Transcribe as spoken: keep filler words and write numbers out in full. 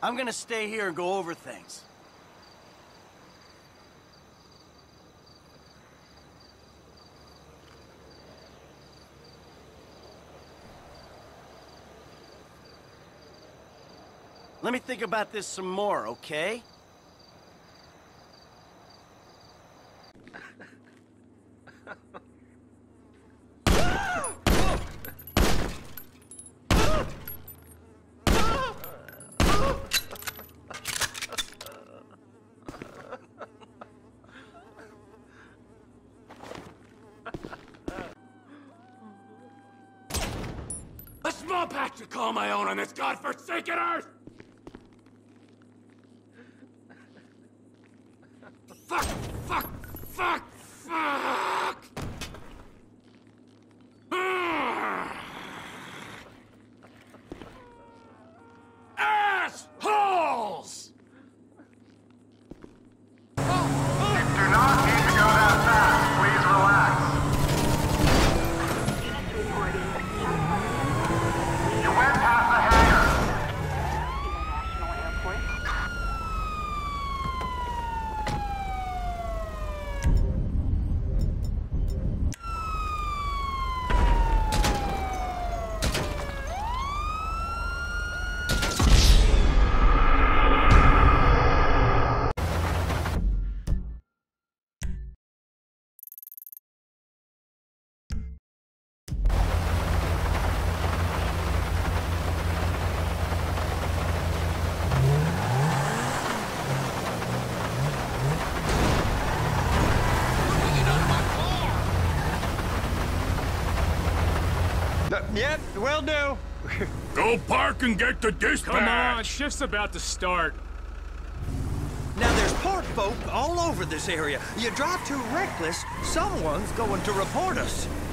I'm gonna stay here and go over things. Let me think about this some more, okay? To call my own on this godforsaken earth! Fuck! Fuck! Fuck! Fuck! Assholes! If you do not need to go that fast, please relax. Yep, will do. Go park and get the dispatch. Come on, shift's about to start. Now there's park folk all over this area. You drive too reckless, someone's going to report us.